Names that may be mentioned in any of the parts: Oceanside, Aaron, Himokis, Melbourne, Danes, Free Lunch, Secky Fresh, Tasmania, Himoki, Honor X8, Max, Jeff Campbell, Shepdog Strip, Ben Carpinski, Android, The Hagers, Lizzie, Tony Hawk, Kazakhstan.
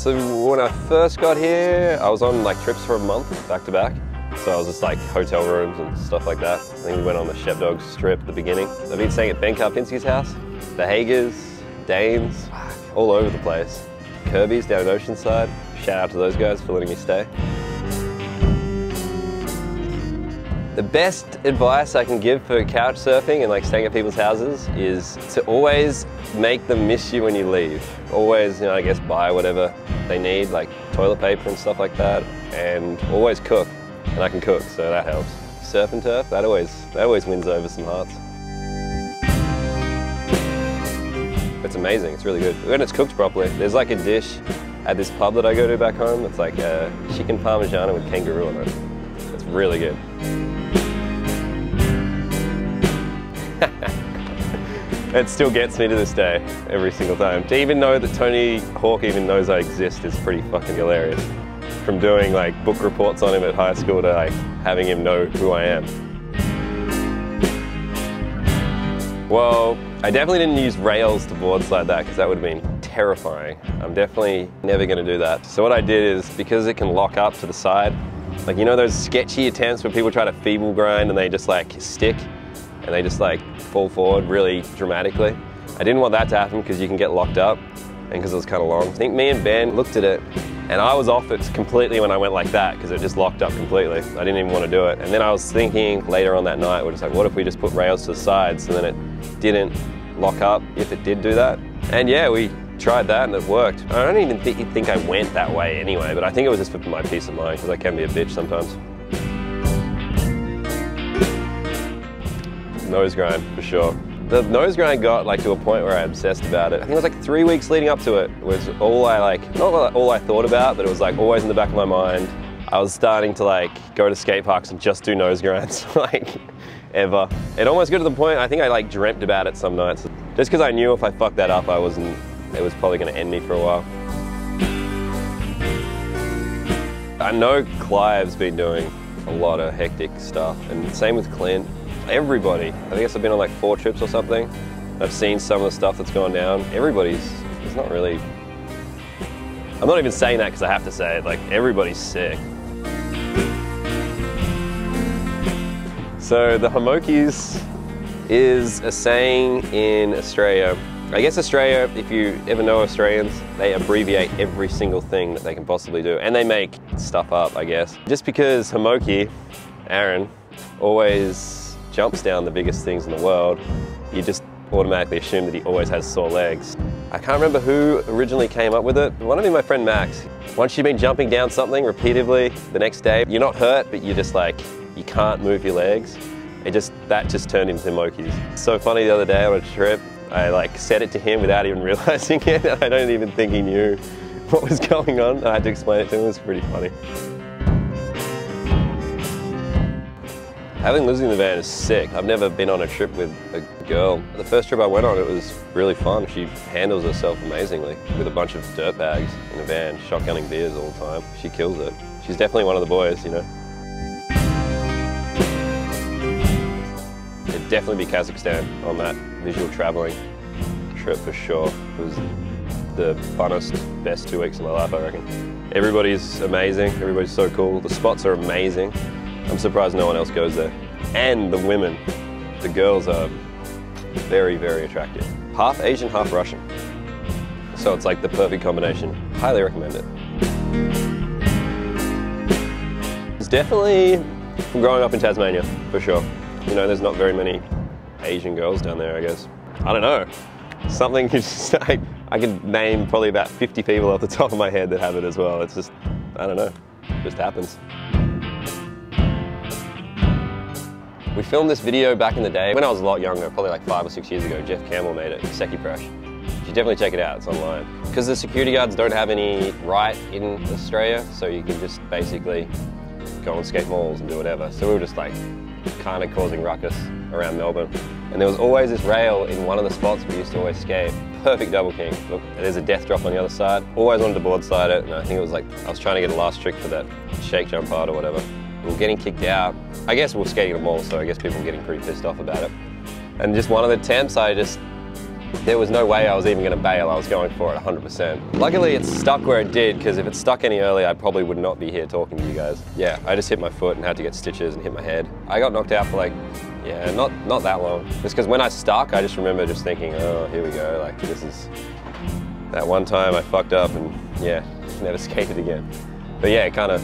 So when I first got here, I was on like trips for a month back to back. So I was just like hotel rooms and stuff like that. I think we went on the Shepdog Strip at the beginning. I've been staying at Ben Carpinski's house, The Hagers, Danes, all over the place. Kirby's down in Oceanside. Shout out to those guys for letting me stay. The best advice I can give for couch surfing and like staying at people's houses is to always make them miss you when you leave. Always, you know, I guess buy whatever they need, like toilet paper and stuff like that, and always cook. And I can cook, so that helps. Surf and turf, that always wins over some hearts. It's amazing, it's really good. When it's cooked properly, there's like a dish at this pub that I go to back home. It's like a chicken parmigiana with kangaroo on it. It's really good. It still gets me to this day, every single time. To even know that Tony Hawk even knows I exist is pretty fucking hilarious. From doing like book reports on him at high school to like having him know who I am. Well, I definitely didn't use rails to boards like that because that would have been terrifying. I'm definitely never going to do that. So what I did is, because it can lock up to the side, like you know those sketchy attempts where people try to feeble grind and they just like stick? And they just like fall forward really dramatically. I didn't want that to happen because you can get locked up and because it was kind of long. I think me and Ben looked at it and I was off it completely when I went like that because it just locked up completely. I didn't even want to do it. And then I was thinking later on that night, we're just like, what if we just put rails to the sides and then it didn't lock up if it did do that? And yeah, we tried that and it worked. I don't even think I went that way anyway, but I think it was just for my peace of mind because I can be a bitch sometimes. Nose grind, for sure. The nose grind got like to a point where I obsessed about it. I think it was like 3 weeks leading up to it was all I like, not all I thought about, but it was like always in the back of my mind. I was starting to like go to skate parks and just do nose grinds, like ever. It almost got to the point, I think I like dreamt about it some nights. Just because I knew if I fucked that up, it was probably gonna end me for a while. I know Clive's been doing a lot of hectic stuff and same with Clint. Everybody. I guess I've been on like 4 trips or something. I've seen some of the stuff that's gone down. It's not really, I'm not even saying that because I have to say it, like everybody's sick. So the Himokis is a saying in Australia. I guess Australia, if you ever know Australians, they abbreviate every single thing that they can possibly do. And they make stuff up, I guess. Just because Himoki, Aaron, always jumps down the biggest things in the world, you just automatically assume that he always has sore legs. I can't remember who originally came up with it. It might have been my friend Max. Once you've been jumping down something repeatedly the next day, you're not hurt, but you're just like, you can't move your legs. That just turned into Himokis. So funny the other day on a trip, I like said it to him without even realizing it. I don't even think he knew what was going on. I had to explain it to him, it was pretty funny. Having Lizzie in the van is sick. I've never been on a trip with a girl. The first trip I went on, it was really fun. She handles herself amazingly with a bunch of dirt bags in a van, shotgunning beers all the time. She kills it. She's definitely one of the boys, you know. It'd definitely be Kazakhstan on that visual traveling trip for sure. It was the funnest, best 2 weeks of my life, I reckon. Everybody's amazing. Everybody's so cool. The spots are amazing. I'm surprised no one else goes there. And the women, the girls are very, very attractive. Half Asian, half Russian. So it's like the perfect combination. Highly recommend it. It's definitely from growing up in Tasmania, for sure. You know, there's not very many Asian girls down there, I guess. I don't know. Something could just like, I could name probably about 50 people off the top of my head that have it as well. It's just, I don't know, it just happens. We filmed this video back in the day when I was a lot younger, probably like 5 or 6 years ago. Jeff Campbell made it, Secky Fresh. You should definitely check it out, it's online. Because the security guards don't have any right in Australia, so you can just basically go and skate malls and do whatever. So we were just like kind of causing ruckus around Melbourne. And there was always this rail in one of the spots we used to always skate. Perfect double king. Look, there's a death drop on the other side. Always wanted to board slide it, and I think it was like, I was trying to get a last trick for that shake jump part or whatever. We were getting kicked out. I guess we were skating at a mall, so I guess people were getting pretty pissed off about it. And just one of the attempts, I just There was no way I was even going to bail. I was going for it 100%. Luckily, it stuck where it did, because if it stuck any earlier, I probably would not be here talking to you guys. Yeah, I just hit my foot and had to get stitches and hit my head. I got knocked out for like, yeah, not that long. Just because when I stuck, I just remember just thinking, oh, here we go, like this is that one time I fucked up and yeah, never skated again. But yeah, I'm kind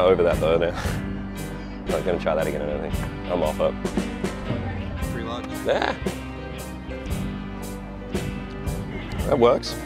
of over that though now. I'm not going to try that again, I don't think. I'm off up. Free lunch. Yeah. That works.